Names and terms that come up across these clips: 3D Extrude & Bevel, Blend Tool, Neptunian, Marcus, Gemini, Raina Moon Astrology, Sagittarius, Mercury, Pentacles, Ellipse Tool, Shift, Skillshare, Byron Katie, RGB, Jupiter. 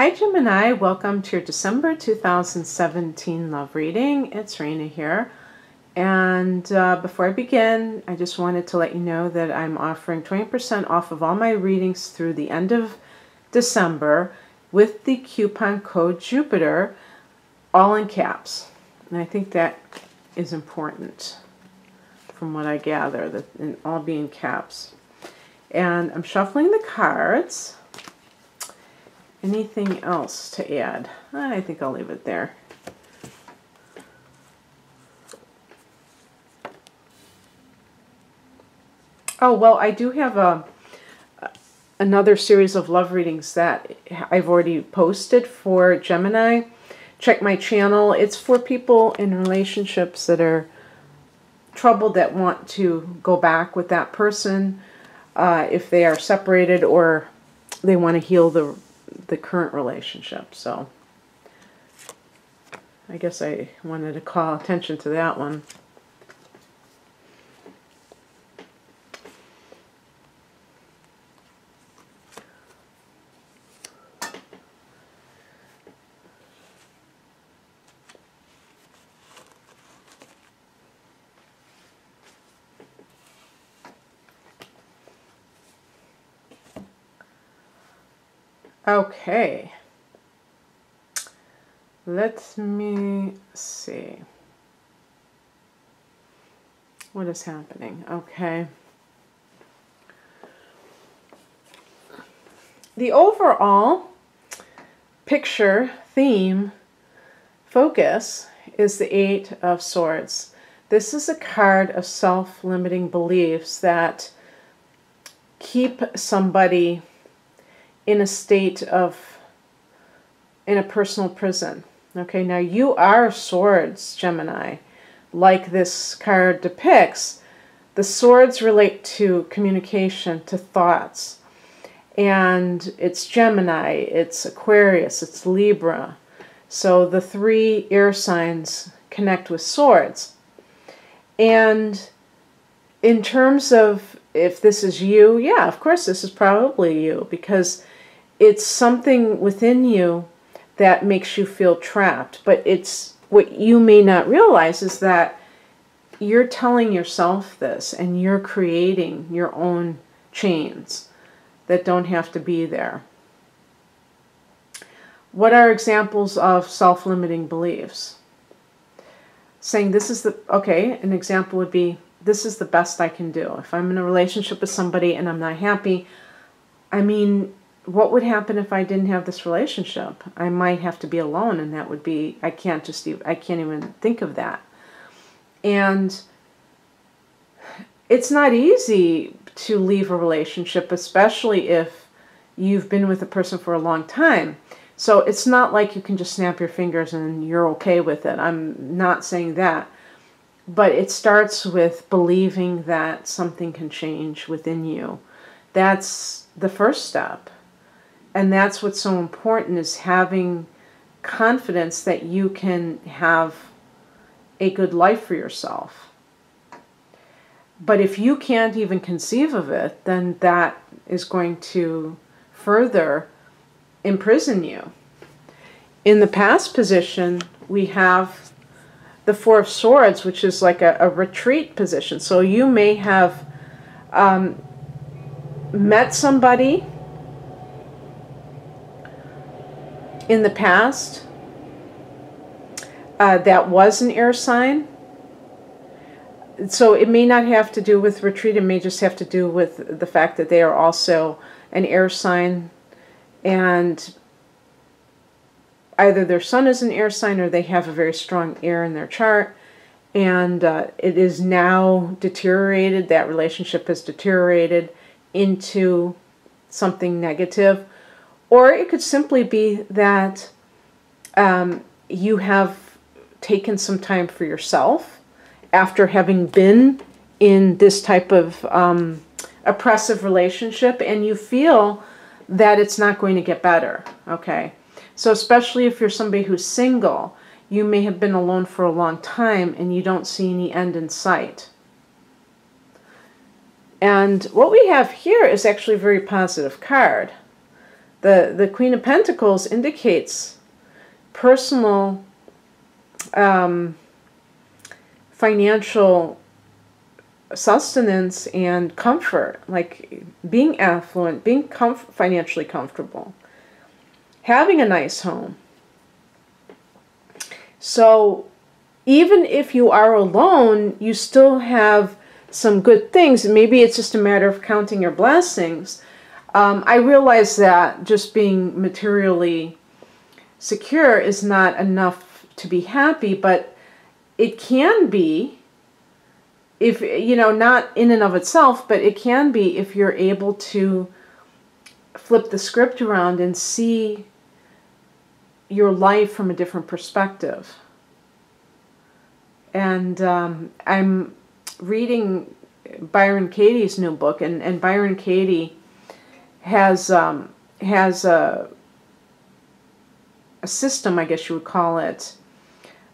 Hi Gemini, welcome to your December 2017 love reading. It's Raina here. And before I begin, I just wanted to let you know that I'm offering 20% off of all my readings through the end of December with the coupon code Jupiter, all in caps. And I think that is important from what I gather, that in all being caps. And I'm shuffling the cards. Anything else to add? I think I'll leave it there. Oh, well, I do have another series of love readings that I've already posted for Gemini. Check my channel. It's for people in relationships that are troubled, that want to go back with that person if they are separated, or they want to heal the current relationship. So I guess I wanted to call attention to that one. Okay, let me see what is happening. Okay, the overall picture, theme, focus is the Eight of Swords. This is a card of self-limiting beliefs that keep somebody in a state of, in a personal prison. Okay, now you are swords, Gemini. Like this card depicts, the swords relate to communication, to thoughts. And it's Gemini, it's Aquarius, it's Libra. So the three air signs connect with swords. And in terms of if this is you, yeah, of course this is probably you, because it's something within you that makes you feel trapped. But it's what you may not realize is that you're telling yourself this, and you're creating your own chains that don't have to be there. What are examples of self-limiting beliefs? Saying this is the, okay, an example would be, this is the best I can do. If I'm in a relationship with somebody and I'm not happy, I mean, what would happen if I didn't have this relationship? I might have to be alone, and that would be, I can't even think of that. And it's not easy to leave a relationship, especially if you've been with a person for a long time. So it's not like you can just snap your fingers and you're okay with it. I'm not saying that. But it starts with believing that something can change within you. That's the first step. And that's what's so important, is having confidence that you can have a good life for yourself. But if you can't even conceive of it, then that is going to further imprison you. In the past position, we have the Four of Swords, which is like a retreat position. So you may have met somebody in the past that was an air sign. So it may not have to do with retreat, it may just have to do with the fact that they are also an air sign, and either their sun is an air sign, or they have a very strong air in their chart, and it is now deteriorated, that relationship has deteriorated into something negative. Or it could simply be that you have taken some time for yourself after having been in this type of oppressive relationship, and you feel that it's not going to get better. Okay, so especially if you're somebody who's single, you may have been alone for a long time and you don't see any end in sight. And what we have here is actually a very positive card. The Queen of Pentacles indicates personal, financial sustenance and comfort, like being affluent, being financially comfortable, having a nice home. So even if you are alone, you still have some good things. Maybe it's just a matter of counting your blessings. I realize that just being materially secure is not enough to be happy, but it can be, if you know, not in and of itself, but it can be if you're able to flip the script around and see your life from a different perspective. And I'm reading Byron Katie's new book, and Byron Katie has a system, I guess you would call it,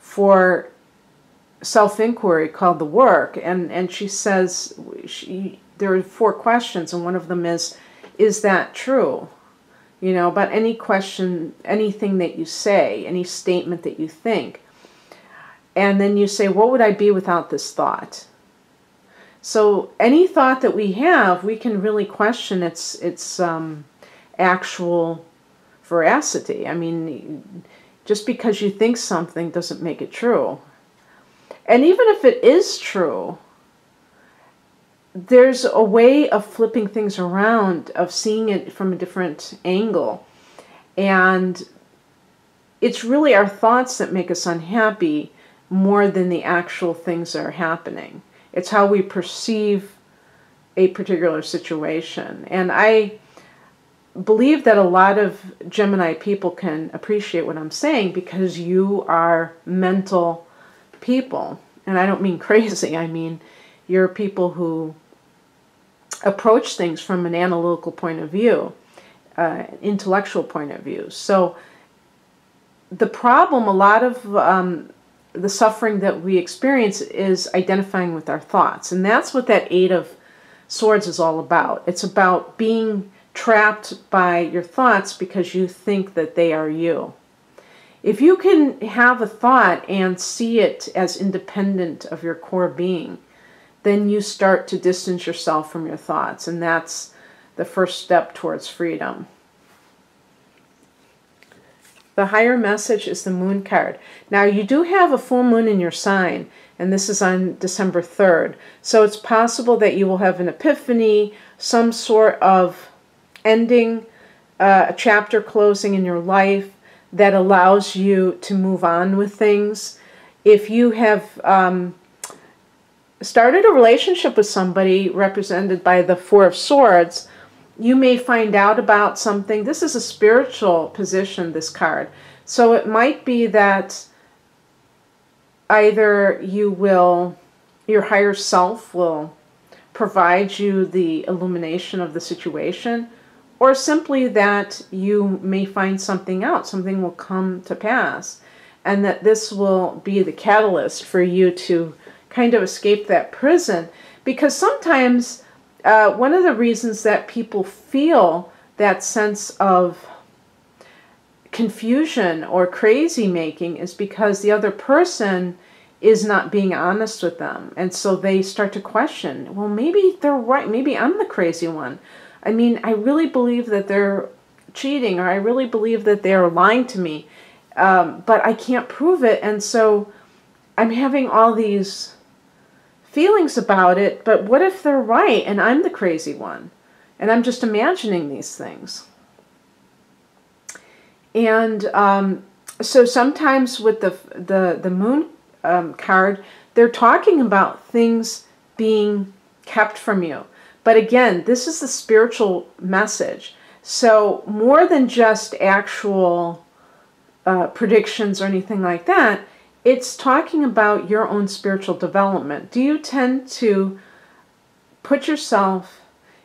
for self-inquiry called The Work. And she says there are 4 questions, and one of them is that true? You know, about any question, anything that you say, any statement that you think. And then you say, what would I be without this thought? So any thought that we have, we can really question its actual veracity. I mean, just because you think something doesn't make it true. And even if it is true, there's a way of flipping things around, of seeing it from a different angle. And it's really our thoughts that make us unhappy more than the actual things that are happening. It's how we perceive a particular situation. And I believe that a lot of Gemini people can appreciate what I'm saying, because you are mental people. And I don't mean crazy. I mean, you're people who approach things from an analytical point of view, intellectual point of view. So the problem, a lot of the suffering that we experience is identifying with our thoughts. And that's what that 8 of Swords is all about. It's about being trapped by your thoughts because you think that they are you. If you can have a thought and see it as independent of your core being, then you start to distance yourself from your thoughts. And that's the first step towards freedom. The higher message is the moon card. Now, you do have a full moon in your sign, and this is on December 3rd. So it's possible that you will have an epiphany, some sort of ending, a chapter closing in your life that allows you to move on with things. If you have started a relationship with somebody, represented by the 4 of Swords, you may find out about something. This is a spiritual position, this card. So it might be that either you will, your higher self will provide you the illumination of the situation, or simply that you may find something out. Something will come to pass, and that this will be the catalyst for you to kind of escape that prison. Because sometimes one of the reasons that people feel that sense of confusion or crazy making is because the other person is not being honest with them. And so they start to question, well, maybe they're right. Maybe I'm the crazy one. I mean, I really believe that they're cheating, or I really believe that they're lying to me, but I can't prove it. And so I'm having all these feelings about it, but what if they're right and I'm the crazy one and I'm just imagining these things? And so sometimes with the moon card, they're talking about things being kept from you. But again, this is the spiritual message. So more than just actual predictions or anything like that, it's talking about your own spiritual development. Do you tend to put yourself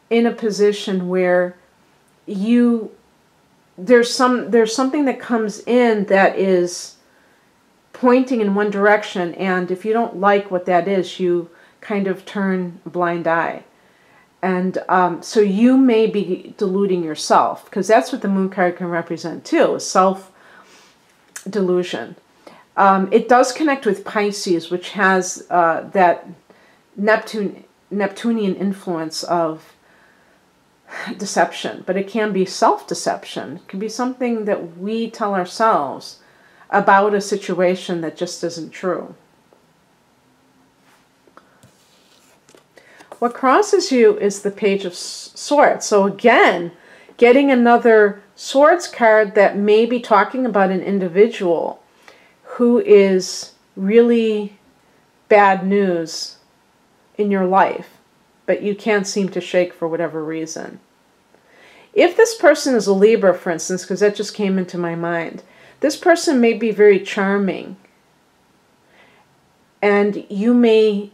in a position where you there's something that comes in that is pointing in one direction, and if you don't like what that is, you kind of turn a blind eye? And so you may be deluding yourself, because that's what the moon card can represent too, is self-delusion. It does connect with Pisces, which has that Neptunian influence of deception, but it can be self-deception. It can be something that we tell ourselves about a situation that just isn't true. What crosses you is the Page of Swords. So again, getting another Swords card that may be talking about an individual who is really bad news in your life, but you can't seem to shake for whatever reason. If this person is a Libra, for instance, because that just came into my mind, this person may be very charming, and you may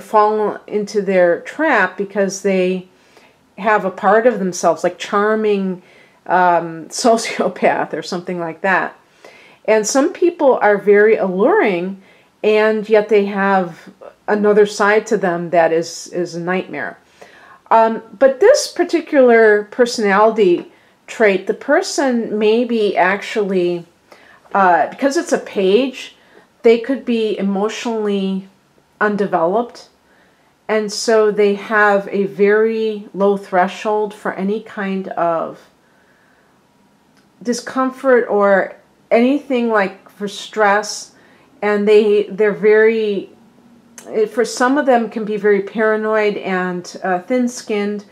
fall into their trap because they have a part of themselves, like charming sociopath or something like that. And some people are very alluring, and yet they have another side to them that is a nightmare. But this particular personality trait, the person may be actually, because it's a page, they could be emotionally undeveloped, and so they have a very low threshold for any kind of discomfort or anything like for stress, and they're very, for some of them can be very paranoid and thin-skinned,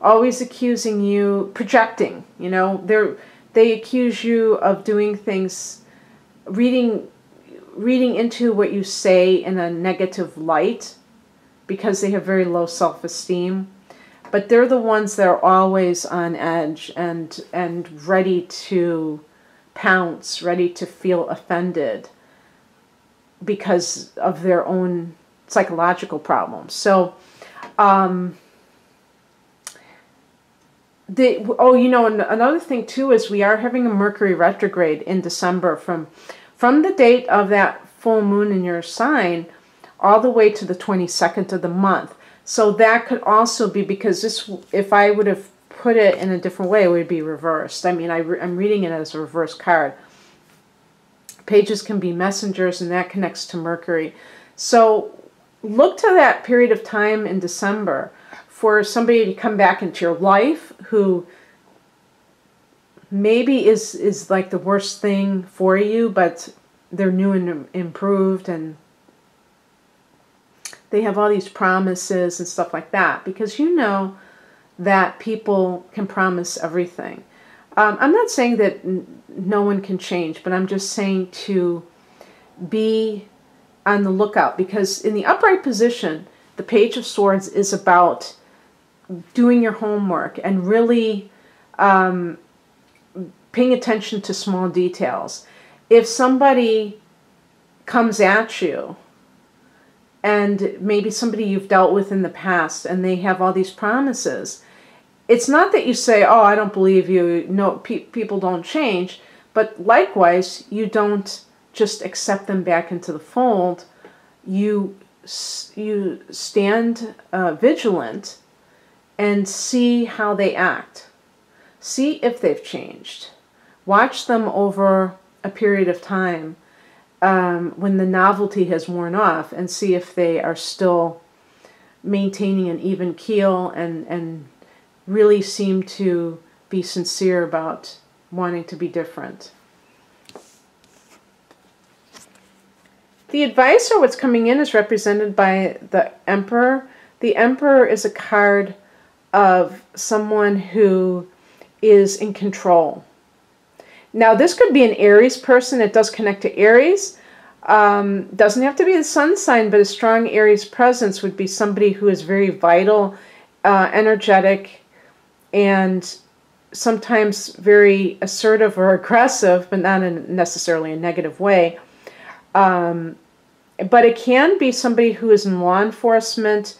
always accusing you, projecting, you know, they accuse you of doing things, reading into what you say in a negative light, because they have very low self-esteem. But they're the ones that are always on edge and ready to pounce, ready to feel offended because of their own psychological problems. So, you know, another thing too is we are having a Mercury retrograde in December from the date of that full moon in your sign all the way to the 22nd of the month. So that could also be because this, if I would have put it in a different way, it would be reversed. I mean, I'm reading it as a reverse card. Pages can be messengers, and that connects to Mercury. So look to that period of time in December for somebody to come back into your life who maybe is like the worst thing for you, but they're new and improved, and they have all these promises and stuff like that, because you know that people can promise everything. I'm not saying that no one can change, but I'm just saying to be on the lookout, because in the upright position, the Page of Swords is about doing your homework and really paying attention to small details. If somebody comes at you, and maybe somebody you've dealt with in the past, and they have all these promises, it's not that you say, oh, I don't believe you, no, people don't change, but likewise, you don't just accept them back into the fold. You stand vigilant and see how they act. See if they've changed. Watch them over a period of time when the novelty has worn off, and see if they are still maintaining an even keel and really seem to be sincere about wanting to be different. The advisor, what's coming in, is represented by the Emperor. The Emperor is a card of someone who is in control. Now, this could be an Aries person. It does connect to Aries. Doesn't have to be the sun sign, but a strong Aries presence would be somebody who is very vital, energetic, and sometimes very assertive or aggressive, but not in necessarily a negative way. But it can be somebody who is in law enforcement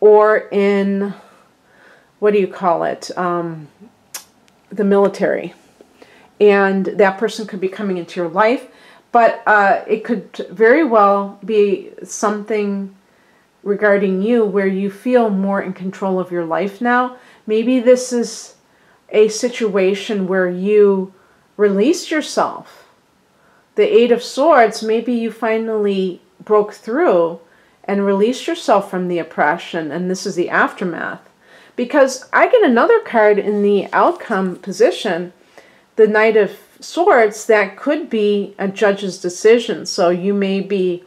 or in, what do you call it, the military. And that person could be coming into your life, but it could very well be something regarding you where you feel more in control of your life now. Maybe this is a situation where you release yourself. The Eight of Swords, maybe you finally broke through and released yourself from the oppression, and this is the aftermath. Because I get another card in the outcome position, the Knight of Swords, that could be a judge's decision. So you may be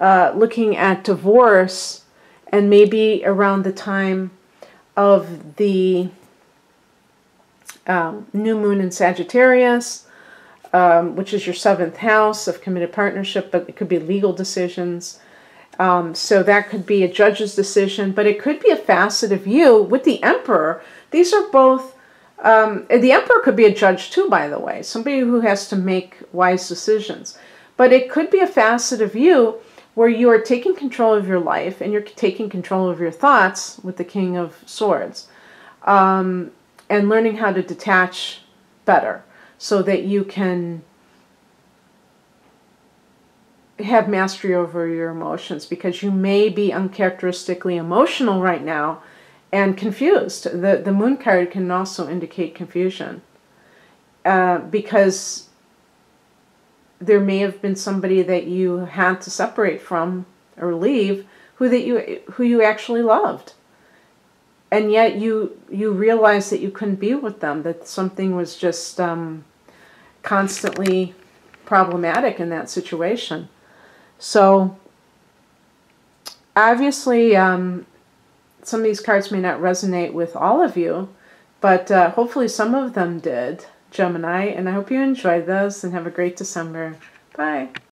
looking at divorce, and maybe around the time of the new moon in Sagittarius, which is your 7th house of committed partnership, but it could be legal decisions. So that could be a judge's decision, but it could be a facet of you with the Emperor. These are both, the Emperor could be a judge too, by the way, somebody who has to make wise decisions. But it could be a facet of you where you are taking control of your life and you're taking control of your thoughts with the King of Swords, and learning how to detach better so that you can have mastery over your emotions, because you may be uncharacteristically emotional right now and confused. The moon card can also indicate confusion, because there may have been somebody that you had to separate from or leave who you actually loved, and yet you realized that you couldn't be with them, that something was just constantly problematic in that situation. So obviously some of these cards may not resonate with all of you, but hopefully some of them did, Gemini, and I hope you enjoyed this and have a great December. Bye.